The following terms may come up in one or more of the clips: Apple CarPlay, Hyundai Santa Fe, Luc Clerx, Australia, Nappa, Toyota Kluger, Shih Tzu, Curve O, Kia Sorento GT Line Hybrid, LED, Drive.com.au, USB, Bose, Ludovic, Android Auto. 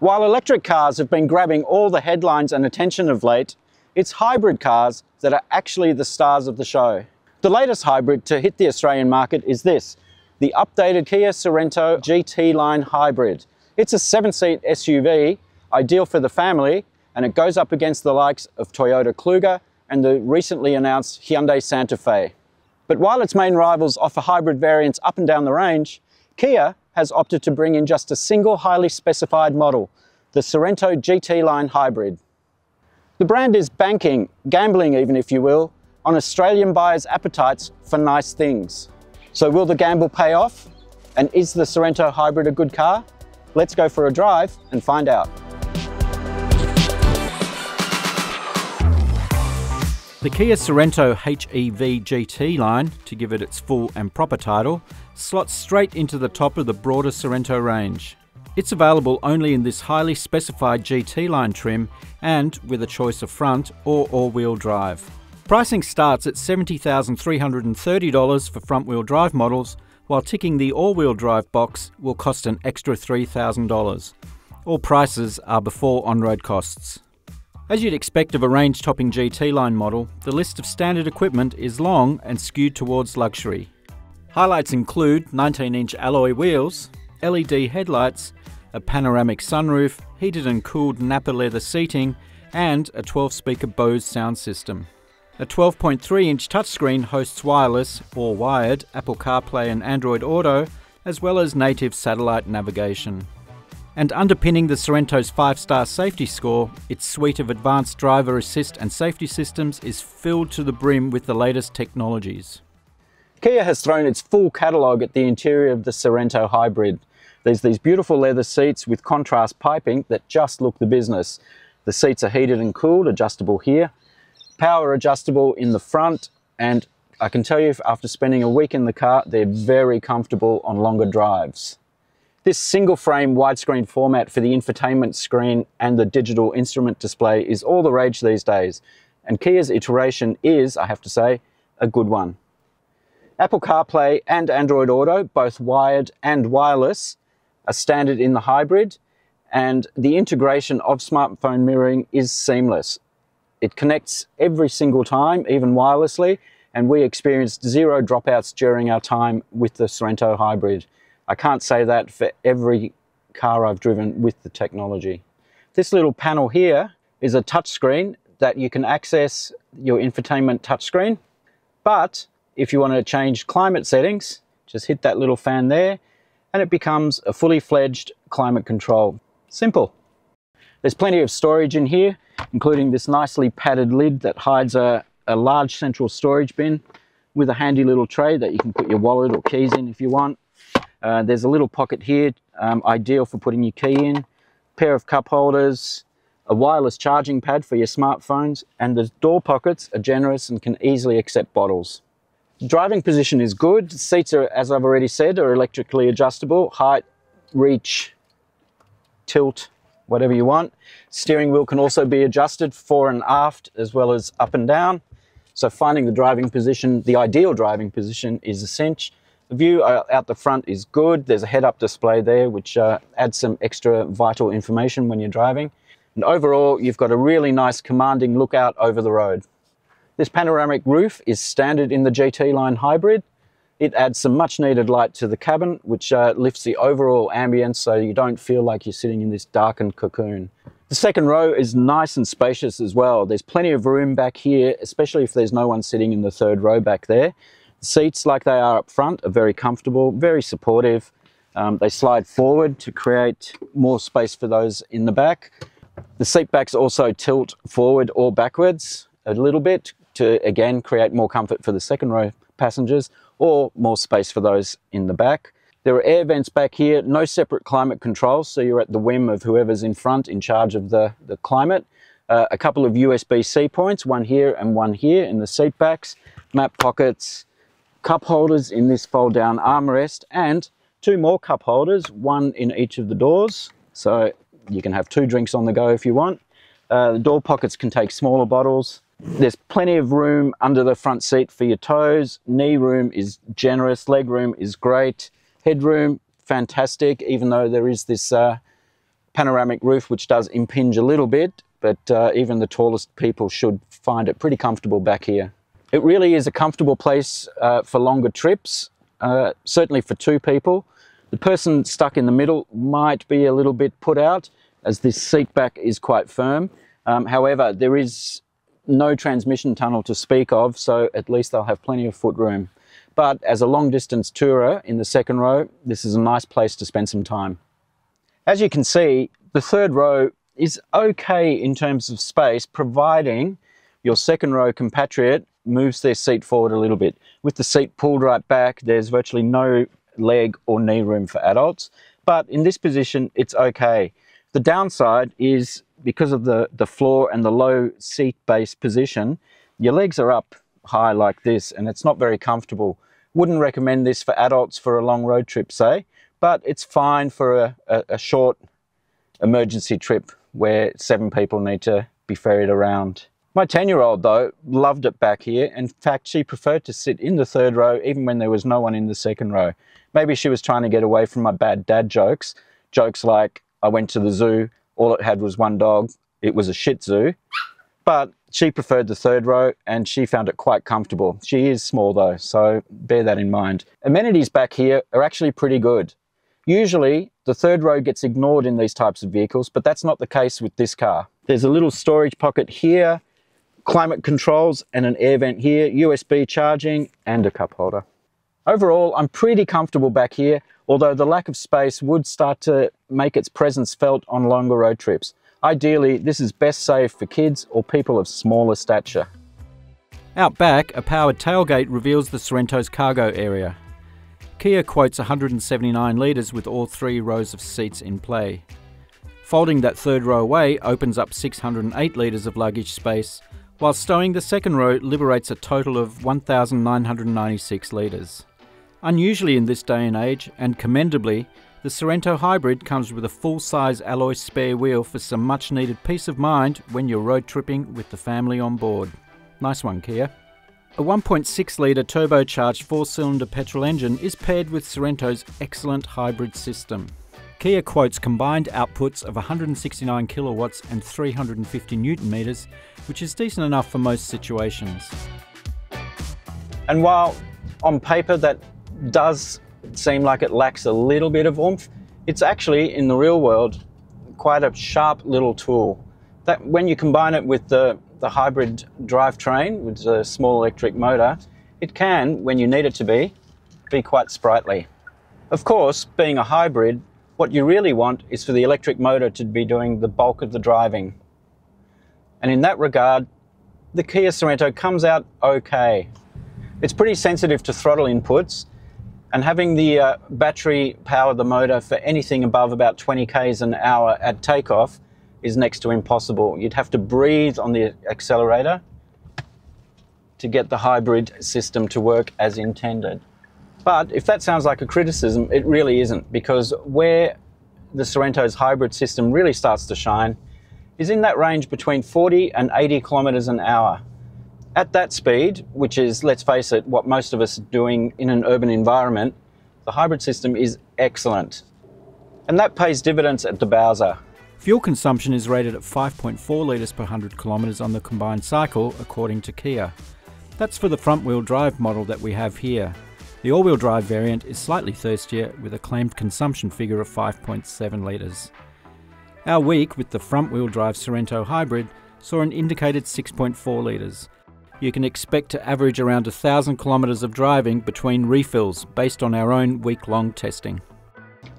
While electric cars have been grabbing all the headlines and attention of late, it's hybrid cars that are actually the stars of the show. The latest hybrid to hit the Australian market is this, the updated Kia Sorento GT Line Hybrid. It's a 7-seat SUV, ideal for the family, and it goes up against the likes of Toyota Kluger and the recently announced Hyundai Santa Fe. But while its main rivals offer hybrid variants up and down the range, Kia has opted to bring in just a single highly specified model, the Sorento GT Line Hybrid. The brand is banking, gambling even if you will, on Australian buyers' appetites for nice things. So will the gamble pay off? And is the Sorento Hybrid a good car? Let's go for a drive and find out. The Kia Sorento HEV GT Line, to give it its full and proper title, slots straight into the top of the broader Sorento range. It's available only in this highly specified GT Line trim and with a choice of front or all-wheel drive. Pricing starts at $70,330 for front-wheel drive models, while ticking the all-wheel drive box will cost an extra $3,000. All prices are before on-road costs. As you'd expect of a range-topping GT Line model, the list of standard equipment is long and skewed towards luxury. Highlights include 19-inch alloy wheels, LED headlights, a panoramic sunroof, heated and cooled Nappa leather seating, and a 12-speaker Bose sound system. A 12.3-inch touchscreen hosts wireless, or wired, Apple CarPlay and Android Auto, as well as native satellite navigation. And underpinning the Sorento's 5-star safety score, its suite of advanced driver assist and safety systems is filled to the brim with the latest technologies. Kia has thrown its full catalogue at the interior of the Sorento Hybrid. There's these beautiful leather seats with contrast piping that just look the business. The seats are heated and cooled, adjustable here, power adjustable in the front, and I can tell you after spending a week in the car, they're very comfortable on longer drives. This single frame widescreen format for the infotainment screen and the digital instrument display is all the rage these days, and Kia's iteration is, I have to say, a good one. Apple CarPlay and Android Auto, both wired and wireless, are standard in the hybrid, and the integration of smartphone mirroring is seamless. It connects every single time, even wirelessly, and we experienced zero dropouts during our time with the Sorento Hybrid. I can't say that for every car I've driven with the technology. This little panel here is a touchscreen that you can access your infotainment touchscreen. But if you want to change climate settings, just hit that little fan there and it becomes a fully fledged climate control. Simple. There's plenty of storage in here, including this nicely padded lid that hides a large central storage bin with a handy little tray that you can put your wallet or keys in if you want. There's a little pocket here, ideal for putting your key in, pair of cup holders, a wireless charging pad for your smartphones, and the door pockets are generous and can easily accept bottles. The driving position is good. The seats are, as I've already said, are electrically adjustable, height, reach, tilt, whatever you want. Steering wheel can also be adjusted fore and aft as well as up and down. So finding the driving position, the ideal driving position, is a cinch. The view out the front is good. There's a head-up display there, which adds some extra vital information when you're driving. And overall, you've got a really nice commanding look out over the road. This panoramic roof is standard in the GT Line Hybrid. It adds some much-needed light to the cabin, which lifts the overall ambience so you don't feel like you're sitting in this darkened cocoon. The second row is nice and spacious as well. There's plenty of room back here, especially if there's no one sitting in the third row back there. Seats, like they are up front, are very comfortable, very supportive. They slide forward to create more space for those in the back. The seat backs also tilt forward or backwards a little bit to, again, create more comfort for the second row passengers or more space for those in the back. There are air vents back here, no separate climate controls, so you're at the whim of whoever's in front in charge of the climate. A couple of USB-C points, one here and one here in the seat backs, map pockets, cup holders in this fold-down armrest, and two more cup holders, one in each of the doors, so you can have two drinks on the go if you want. The door pockets can take smaller bottles. There's plenty of room under the front seat for your toes. Knee room is generous, leg room is great, headroom fantastic, even though there is this panoramic roof, which does impinge a little bit, but even the tallest people should find it pretty comfortable back here. It really is a comfortable place for longer trips, certainly for two people. The person stuck in the middle might be a little bit put out, as this seat back is quite firm. However, there is no transmission tunnel to speak of, so at least they'll have plenty of foot room. But as a long distance tourer in the second row, this is a nice place to spend some time. As you can see, the third row is okay in terms of space, providing your second row compatriot moves their seat forward a little bit. With the seat pulled right back, there's virtually no leg or knee room for adults, but in this position, it's okay. The downside is, because of the floor and the low seat base position, your legs are up high like this, and it's not very comfortable. Wouldn't recommend this for adults for a long road trip, say, but it's fine for a short emergency trip where 7 people need to be ferried around. My 10-year-old, though, loved it back here. In fact, she preferred to sit in the third row even when there was no one in the second row. Maybe she was trying to get away from my bad dad jokes. Jokes like, I went to the zoo, all it had was one dog, it was a Shih Tzu. But she preferred the third row and she found it quite comfortable. She is small though, so bear that in mind. Amenities back here are actually pretty good. Usually the third row gets ignored in these types of vehicles, but that's not the case with this car. There's a little storage pocket here, climate controls and an air vent here, USB charging and a cup holder. Overall, I'm pretty comfortable back here, although the lack of space would start to make its presence felt on longer road trips. Ideally, this is best saved for kids or people of smaller stature. Out back, a powered tailgate reveals the Sorento's cargo area. Kia quotes 179 litres with all 3 rows of seats in play. Folding that third row away opens up 608 litres of luggage space, while stowing the second row liberates a total of 1,996 litres. Unusually in this day and age, and commendably, the Sorento Hybrid comes with a full-size alloy spare wheel for some much-needed peace of mind when you're road tripping with the family on board. Nice one, Kia. A 1.6-litre turbocharged 4-cylinder petrol engine is paired with Sorento's excellent hybrid system. Kia quotes combined outputs of 169 kilowatts and 350 newton meters, which is decent enough for most situations. And while on paper that does seem like it lacks a little bit of oomph, it's actually in the real world quite a sharp little tool. That when you combine it with the hybrid drivetrain with the small electric motor, it can, when you need it to be quite sprightly. Of course, being a hybrid, what you really want is for the electric motor to be doing the bulk of the driving. And in that regard, the Kia Sorento comes out okay. It's pretty sensitive to throttle inputs, and having the battery power the motor for anything above about 20 k's an hour at takeoff is next to impossible. You'd have to breathe on the accelerator to get the hybrid system to work as intended. But if that sounds like a criticism, it really isn't, because where the Sorento's hybrid system really starts to shine is in that range between 40 and 80 kilometres an hour. At that speed, which is, let's face it, what most of us are doing in an urban environment, the hybrid system is excellent. And that pays dividends at the bowser. Fuel consumption is rated at 5.4 litres per 100 kilometres on the combined cycle, according to Kia. That's for the front-wheel drive model that we have here. The all-wheel drive variant is slightly thirstier with a claimed consumption figure of 5.7 litres. Our week with the front-wheel drive Sorento Hybrid saw an indicated 6.4 litres. You can expect to average around 1,000 kilometres of driving between refills based on our own week-long testing.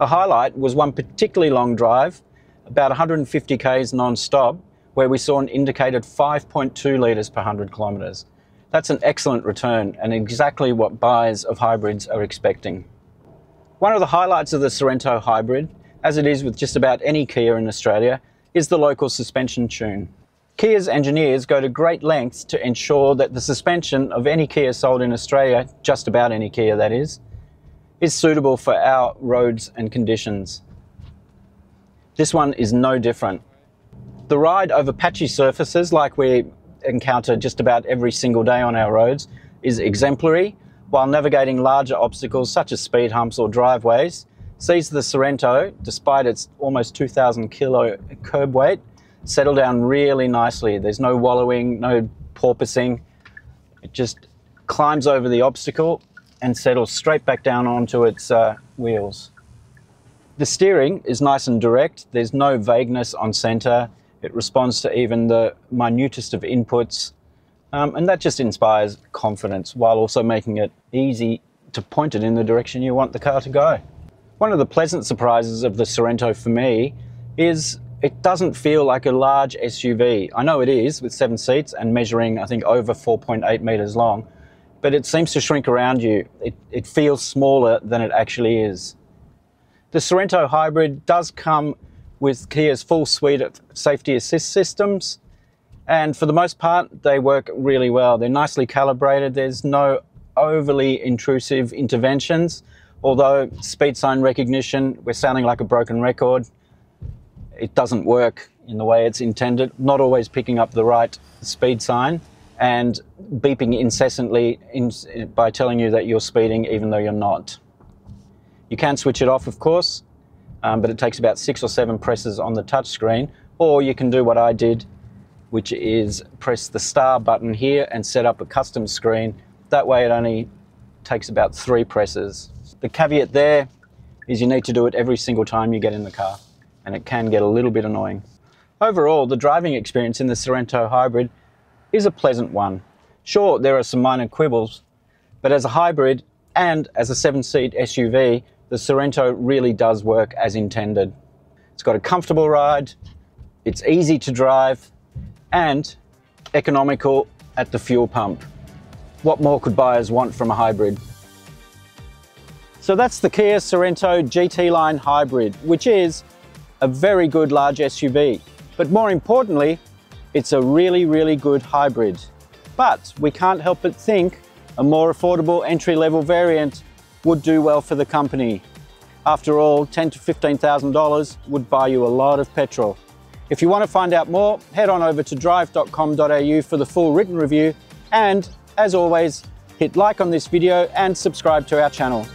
A highlight was one particularly long drive, about 150 k's non-stop, where we saw an indicated 5.2 litres per 100 kilometres. That's an excellent return and exactly what buyers of hybrids are expecting. One of the highlights of the Sorento Hybrid, as it is with just about any Kia in Australia, is the local suspension tune. Kia's engineers go to great lengths to ensure that the suspension of any Kia sold in Australia, just about any Kia that is suitable for our roads and conditions. This one is no different. The ride over patchy surfaces, like we encounter just about every single day on our roads, is exemplary, while navigating larger obstacles such as speed humps or driveways sees the Sorento, despite its almost 2,000 kilo curb weight, settle down really nicely. There's no wallowing, no porpoising. It just climbs over the obstacle and settles straight back down onto its wheels. The steering is nice and direct. There's no vagueness on center. It responds to even the minutest of inputs. And that just inspires confidence while also making it easy to point it in the direction you want the car to go. One of the pleasant surprises of the Sorento for me is it doesn't feel like a large SUV. I know it is, with 7 seats and measuring, I think, over 4.8 meters long, but it seems to shrink around you. It feels smaller than it actually is. The Sorento Hybrid does come with Kia's full suite of safety assist systems, and for the most part, they work really well. They're nicely calibrated. There's no overly intrusive interventions, although speed sign recognition, we're sounding like a broken record. It doesn't work in the way it's intended, not always picking up the right speed sign and beeping incessantly by telling you that you're speeding even though you're not. You can switch it off, of course, but it takes about 6 or 7 presses on the touchscreen, or you can do what I did, which is press the star button here and set up a custom screen. That way it only takes about 3 presses. The caveat there is you need to do it every single time you get in the car, and it can get a little bit annoying. Overall, the driving experience in the Sorento Hybrid is a pleasant one. Sure, there are some minor quibbles, but as a hybrid and as a 7-seat SUV, the Sorento really does work as intended. It's got a comfortable ride, it's easy to drive, and economical at the fuel pump. What more could buyers want from a hybrid? So that's the Kia Sorento GT Line Hybrid, which is a very good large SUV, but more importantly, it's a really, really good hybrid. But we can't help but think a more affordable entry-level variant would do well for the company. After all, $10,000 to $15,000 would buy you a lot of petrol. If you want to find out more, head on over to drive.com.au for the full written review, and as always, hit like on this video and subscribe to our channel.